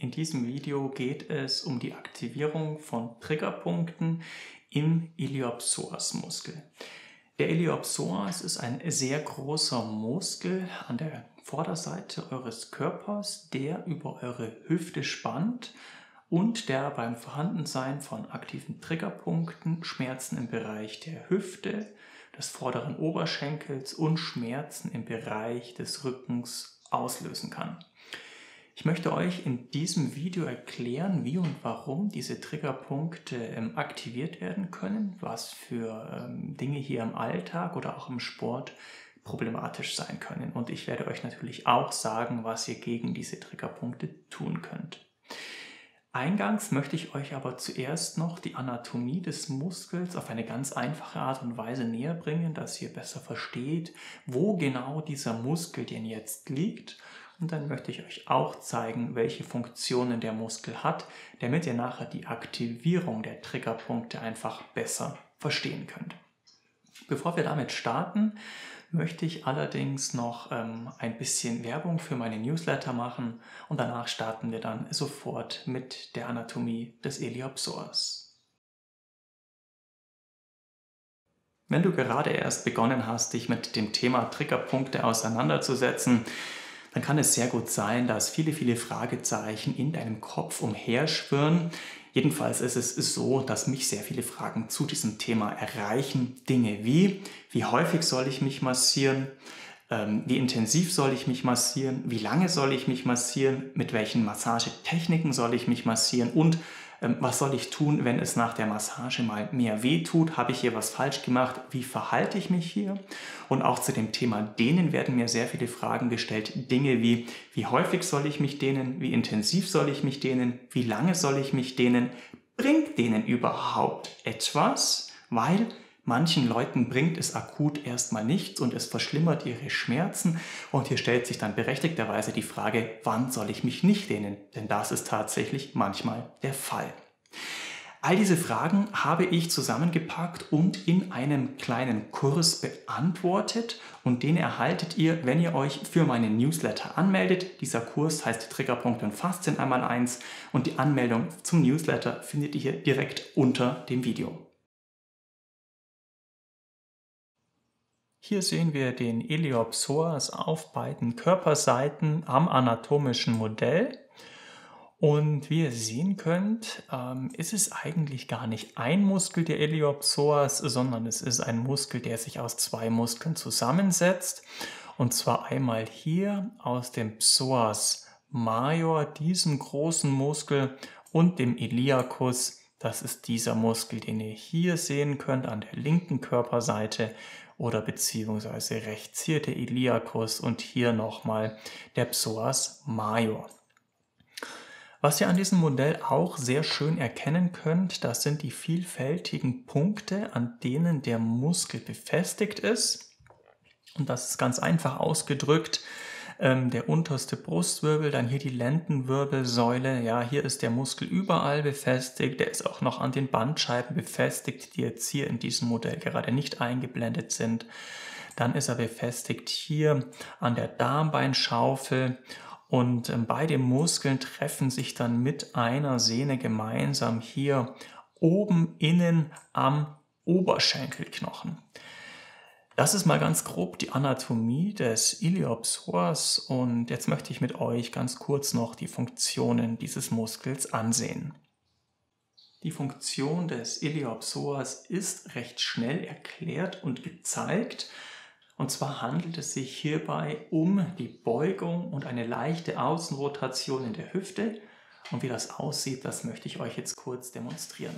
In diesem Video geht es um die Aktivierung von Triggerpunkten im Iliopsoas-Muskel. Der Iliopsoas ist ein sehr großer Muskel an der Vorderseite eures Körpers, der über eure Hüfte spannt und der beim Vorhandensein von aktiven Triggerpunkten Schmerzen im Bereich der Hüfte, des vorderen Oberschenkels und Schmerzen im Bereich des Rückens auslösen kann. Ich möchte euch in diesem Video erklären, wie und warum diese Triggerpunkte aktiviert werden können, was für Dinge hier im Alltag oder auch im Sport problematisch sein können. Und ich werde euch natürlich auch sagen, was ihr gegen diese Triggerpunkte tun könnt. Eingangs möchte ich euch aber zuerst noch die Anatomie des Muskels auf eine ganz einfache Art und Weise näher bringen, dass ihr besser versteht, wo genau dieser Muskel denn jetzt liegt. Und dann möchte ich euch auch zeigen, welche Funktionen der Muskel hat, damit ihr nachher die Aktivierung der Triggerpunkte einfach besser verstehen könnt. Bevor wir damit starten, möchte ich allerdings noch ein bisschen Werbung für meine Newsletter machen und danach starten wir dann sofort mit der Anatomie des Iliopsoas. Wenn du gerade erst begonnen hast, dich mit dem Thema Triggerpunkte auseinanderzusetzen, dann kann es sehr gut sein, dass viele Fragezeichen in deinem Kopf umherschwirren. Jedenfalls ist es so, dass mich sehr viele Fragen zu diesem Thema erreichen. Dinge wie häufig soll ich mich massieren, wie intensiv soll ich mich massieren, wie lange soll ich mich massieren, mit welchen Massagetechniken soll ich mich massieren und was soll ich tun, wenn es nach der Massage mal mehr weh tut? Habe ich hier was falsch gemacht? Wie verhalte ich mich hier? Und auch zu dem Thema Dehnen werden mir sehr viele Fragen gestellt. Dinge wie häufig soll ich mich dehnen? Wie intensiv soll ich mich dehnen? Wie lange soll ich mich dehnen? Bringt denen überhaupt etwas? Weil manchen Leuten bringt es akut erstmal nichts und es verschlimmert ihre Schmerzen. Und hier stellt sich dann berechtigterweise die Frage, wann soll ich mich nicht dehnen? Denn das ist tatsächlich manchmal der Fall. All diese Fragen habe ich zusammengepackt und in einem kleinen Kurs beantwortet. Und den erhaltet ihr, wenn ihr euch für meinen Newsletter anmeldet. Dieser Kurs heißt Triggerpunkte und Faszien 1x1. Und die Anmeldung zum Newsletter findet ihr hier direkt unter dem Video. Hier sehen wir den Iliopsoas auf beiden Körperseiten am anatomischen Modell. Und wie ihr sehen könnt, ist es eigentlich gar nicht ein Muskel, der Iliopsoas, sondern es ist ein Muskel, der sich aus zwei Muskeln zusammensetzt. Und zwar einmal hier aus dem Psoas Major, diesem großen Muskel, und dem Iliacus. Das ist dieser Muskel, den ihr hier sehen könnt an der linken Körperseite. Oder beziehungsweise rechts hier der Iliacus und hier nochmal der Psoas Major. Was ihr an diesem Modell auch sehr schön erkennen könnt, das sind die vielfältigen Punkte, an denen der Muskel befestigt ist. Und das ist ganz einfach ausgedrückt. Der unterste Brustwirbel, dann hier die Lendenwirbelsäule, ja, hier ist der Muskel überall befestigt, der ist auch noch an den Bandscheiben befestigt, die jetzt hier in diesem Modell gerade nicht eingeblendet sind. Dann ist er befestigt hier an der Darmbeinschaufel und beide Muskeln treffen sich dann mit einer Sehne gemeinsam hier oben innen am Oberschenkelknochen. Das ist mal ganz grob die Anatomie des Iliopsoas und jetzt möchte ich mit euch ganz kurz noch die Funktionen dieses Muskels ansehen. Die Funktion des Iliopsoas ist recht schnell erklärt und gezeigt. Und zwar handelt es sich hierbei um die Beugung und eine leichte Außenrotation in der Hüfte. Und wie das aussieht, das möchte ich euch jetzt kurz demonstrieren.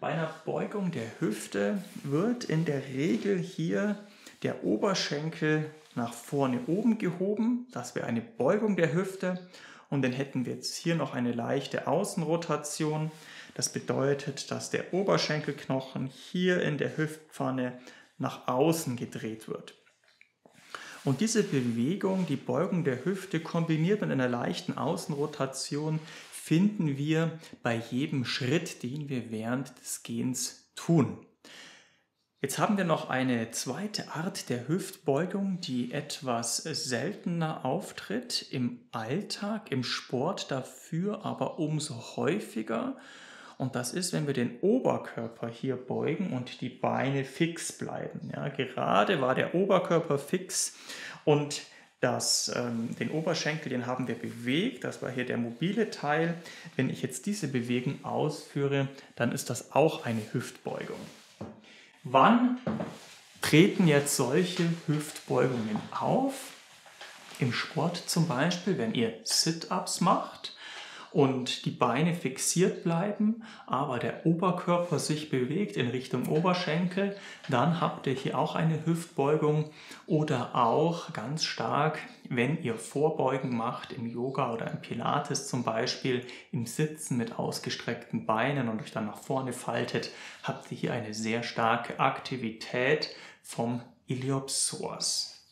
Bei einer Beugung der Hüfte wird in der Regel hier der Oberschenkel nach vorne oben gehoben. Das wäre eine Beugung der Hüfte. Und dann hätten wir jetzt hier noch eine leichte Außenrotation. Das bedeutet, dass der Oberschenkelknochen hier in der Hüftpfanne nach außen gedreht wird. Und diese Bewegung, die Beugung der Hüfte, kombiniert mit einer leichten Außenrotation, finden wir bei jedem Schritt, den wir während des Gehens tun. Jetzt haben wir noch eine zweite Art der Hüftbeugung, die etwas seltener auftritt im Alltag, im Sport, dafür aber umso häufiger. Und das ist, wenn wir den Oberkörper hier beugen und die Beine fix bleiben. Ja, gerade war der Oberkörper fix und den Oberschenkel, den haben wir bewegt, das war hier der mobile Teil. Wenn ich jetzt diese Bewegung ausführe, dann ist das auch eine Hüftbeugung. Wann treten jetzt solche Hüftbeugungen auf? Im Sport zum Beispiel, wenn ihr Sit-Ups macht und die Beine fixiert bleiben, aber der Oberkörper sich bewegt in Richtung Oberschenkel, dann habt ihr hier auch eine Hüftbeugung. Oder auch ganz stark, wenn ihr Vorbeugen macht im Yoga oder im Pilates zum Beispiel, im Sitzen mit ausgestreckten Beinen und euch dann nach vorne faltet, habt ihr hier eine sehr starke Aktivität vom Iliopsoas.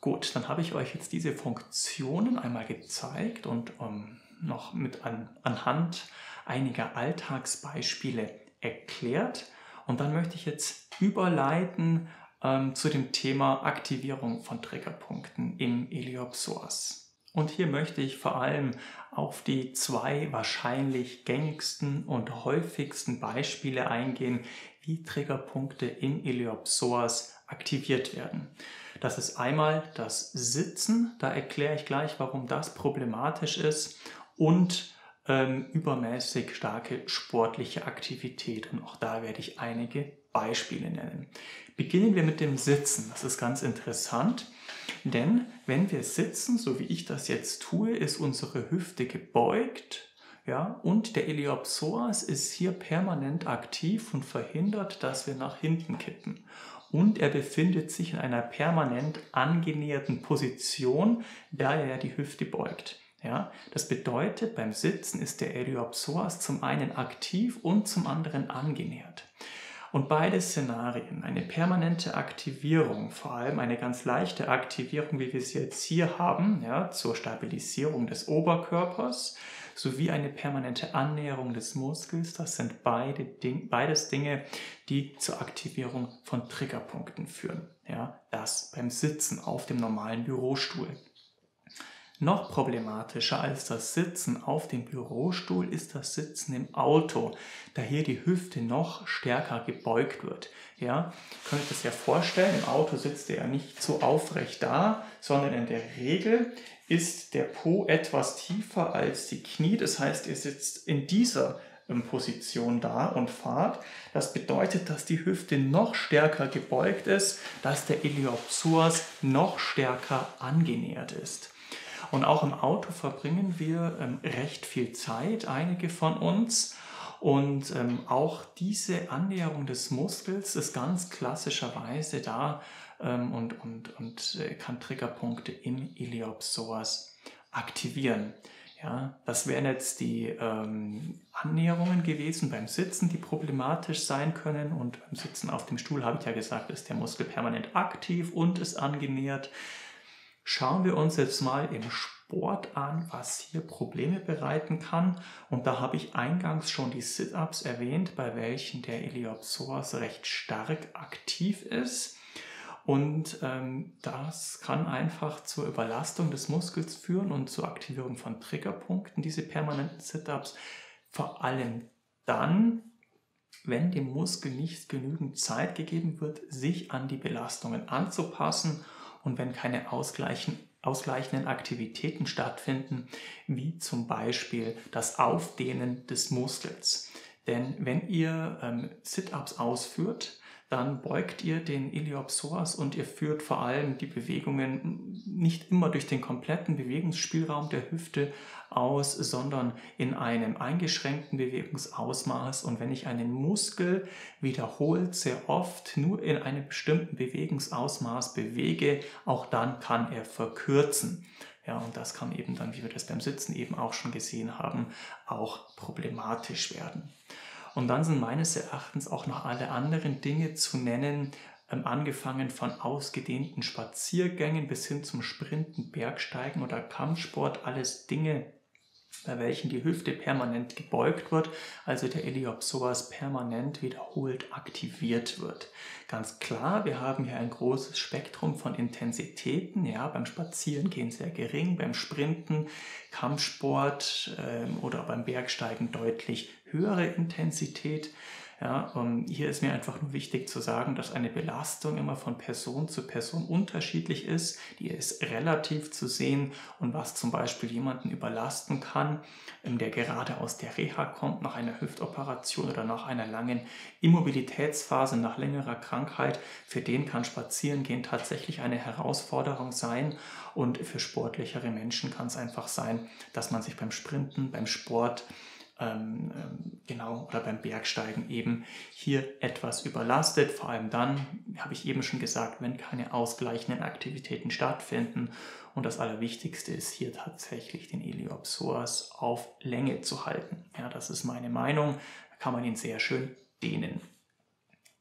Gut, dann habe ich euch jetzt diese Funktionen einmal gezeigt und noch mit anhand einiger Alltagsbeispiele erklärt. Und dann möchte ich jetzt überleiten zu dem Thema Aktivierung von Triggerpunkten im Iliopsoas. Und hier möchte ich vor allem auf die zwei wahrscheinlich gängigsten und häufigsten Beispiele eingehen, wie Triggerpunkte im Iliopsoas aktiviert werden. Das ist einmal das Sitzen, da erkläre ich gleich, warum das problematisch ist, und übermäßig starke sportliche Aktivität, und auch da werde ich einige Beispiele nennen. Beginnen wir mit dem Sitzen, das ist ganz interessant, denn wenn wir sitzen, so wie ich das jetzt tue, ist unsere Hüfte gebeugt. Ja, und der Iliopsoas ist hier permanent aktiv und verhindert, dass wir nach hinten kippen. Und er befindet sich in einer permanent angenäherten Position, da er die Hüfte beugt. Ja, das bedeutet, beim Sitzen ist der Iliopsoas zum einen aktiv und zum anderen angenähert. Und beide Szenarien, eine permanente Aktivierung, vor allem eine ganz leichte Aktivierung, wie wir sie jetzt hier haben, ja, zur Stabilisierung des Oberkörpers, sowie eine permanente Annäherung des Muskels, das sind beides Dinge, die zur Aktivierung von Triggerpunkten führen. Ja, das beim Sitzen auf dem normalen Bürostuhl. Noch problematischer als das Sitzen auf dem Bürostuhl ist das Sitzen im Auto, da hier die Hüfte noch stärker gebeugt wird. Ja, ihr könnt euch das ja vorstellen, im Auto sitzt ihr ja nicht so aufrecht da, sondern in der Regel ist der Po etwas tiefer als die Knie. Das heißt, ihr sitzt in dieser Position da und fahrt. Das bedeutet, dass die Hüfte noch stärker gebeugt ist, dass der Iliopsoas noch stärker angenähert ist. Und auch im Auto verbringen wir recht viel Zeit, einige von uns. Und auch diese Annäherung des Muskels ist ganz klassischerweise da und kann Triggerpunkte im Iliopsoas aktivieren. Ja, das wären jetzt die Annäherungen gewesen beim Sitzen, die problematisch sein können. Und beim Sitzen auf dem Stuhl, habe ich ja gesagt, ist der Muskel permanent aktiv und ist angenähert. Schauen wir uns jetzt mal im Sport an, was hier Probleme bereiten kann. Und da habe ich eingangs schon die Sit-Ups erwähnt, bei welchen der Iliopsoas recht stark aktiv ist. Und das kann einfach zur Überlastung des Muskels führen und zur Aktivierung von Triggerpunkten, diese permanenten Sit-Ups. Vor allem dann, wenn dem Muskel nicht genügend Zeit gegeben wird, sich an die Belastungen anzupassen. Und wenn keine ausgleichenden Aktivitäten stattfinden, wie zum Beispiel das Aufdehnen des Muskels. Denn wenn ihr Sit-Ups ausführt, dann beugt ihr den Iliopsoas und ihr führt vor allem die Bewegungen nicht immer durch den kompletten Bewegungsspielraum der Hüfte aus, sondern in einem eingeschränkten Bewegungsausmaß. Und wenn ich einen Muskel wiederholt sehr oft nur in einem bestimmten Bewegungsausmaß bewege, auch dann kann er verkürzen. Ja, und das kann eben dann, wie wir das beim Sitzen eben auch schon gesehen haben, auch problematisch werden. Und dann sind meines Erachtens auch noch alle anderen Dinge zu nennen, angefangen von ausgedehnten Spaziergängen bis hin zum Sprinten, Bergsteigen oder Kampfsport, alles Dinge, bei welchen die Hüfte permanent gebeugt wird, also der Iliopsoas permanent wiederholt aktiviert wird. Ganz klar, wir haben hier ein großes Spektrum von Intensitäten, ja, beim Spazierengehen sehr gering, beim Sprinten, Kampfsport oder beim Bergsteigen deutlich höhere Intensität. Ja, hier ist mir einfach nur wichtig zu sagen, dass eine Belastung immer von Person zu Person unterschiedlich ist. Die ist relativ zu sehen, und was zum Beispiel jemanden überlasten kann, der gerade aus der Reha kommt, nach einer Hüftoperation oder nach einer langen Immobilitätsphase, nach längerer Krankheit, für den kann Spazierengehen tatsächlich eine Herausforderung sein. Und für sportlichere Menschen kann es einfach sein, dass man sich beim Sprinten, beim Sport, genau, oder beim Bergsteigen eben hier etwas überlastet. Vor allem dann, habe ich eben schon gesagt, wenn keine ausgleichenden Aktivitäten stattfinden. Und das Allerwichtigste ist hier tatsächlich, den Iliopsoas auf Länge zu halten. Ja, das ist meine Meinung. Da kann man ihn sehr schön dehnen.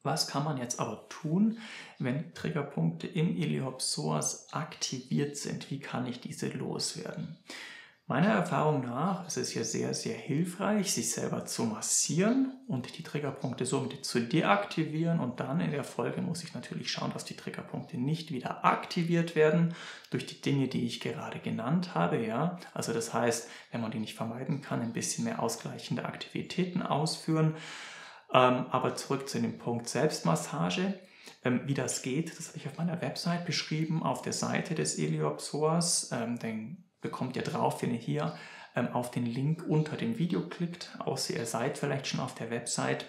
Was kann man jetzt aber tun, wenn Triggerpunkte im Iliopsoas aktiviert sind? Wie kann ich diese loswerden? Meiner Erfahrung nach ist es hier sehr, sehr hilfreich, sich selber zu massieren und die Triggerpunkte somit zu deaktivieren, und dann in der Folge muss ich natürlich schauen, dass die Triggerpunkte nicht wieder aktiviert werden durch die Dinge, die ich gerade genannt habe. Ja? Also das heißt, wenn man die nicht vermeiden kann, ein bisschen mehr ausgleichende Aktivitäten ausführen. Aber zurück zu dem Punkt Selbstmassage. Wie das geht, das habe ich auf meiner Website beschrieben, auf der Seite des Iliopsoas. Den bekommt ihr drauf, wenn ihr hier auf den Link unter dem Video klickt, außer ihr seid vielleicht schon auf der Website,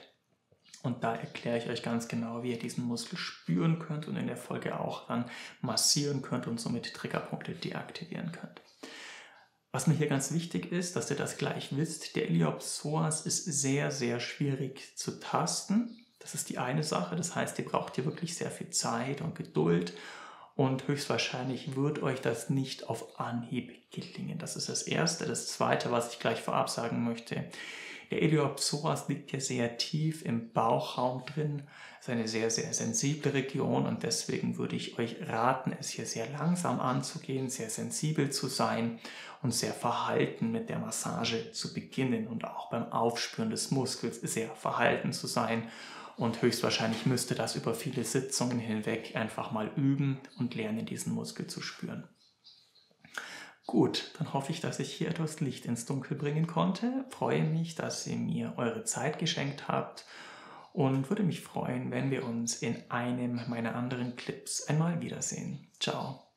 und da erkläre ich euch ganz genau, wie ihr diesen Muskel spüren könnt und in der Folge auch dann massieren könnt und somit Triggerpunkte deaktivieren könnt. Was mir hier ganz wichtig ist, dass ihr das gleich wisst: der Iliopsoas ist sehr, sehr schwierig zu tasten. Das ist die eine Sache, das heißt, ihr braucht hier wirklich sehr viel Zeit und Geduld. Und höchstwahrscheinlich wird euch das nicht auf Anhieb gelingen. Das ist das Erste. Das Zweite, was ich gleich vorab sagen möchte: der Iliopsoas liegt hier sehr tief im Bauchraum drin. Das ist eine sehr, sehr sensible Region, und deswegen würde ich euch raten, es hier sehr langsam anzugehen, sehr sensibel zu sein und sehr verhalten mit der Massage zu beginnen und auch beim Aufspüren des Muskels sehr verhalten zu sein. Und höchstwahrscheinlich müsst ihr das über viele Sitzungen hinweg einfach mal üben und lernen, diesen Muskel zu spüren. Gut, dann hoffe ich, dass ich hier etwas Licht ins Dunkel bringen konnte. Freue mich, dass ihr mir eure Zeit geschenkt habt, und würde mich freuen, wenn wir uns in einem meiner anderen Clips einmal wiedersehen. Ciao!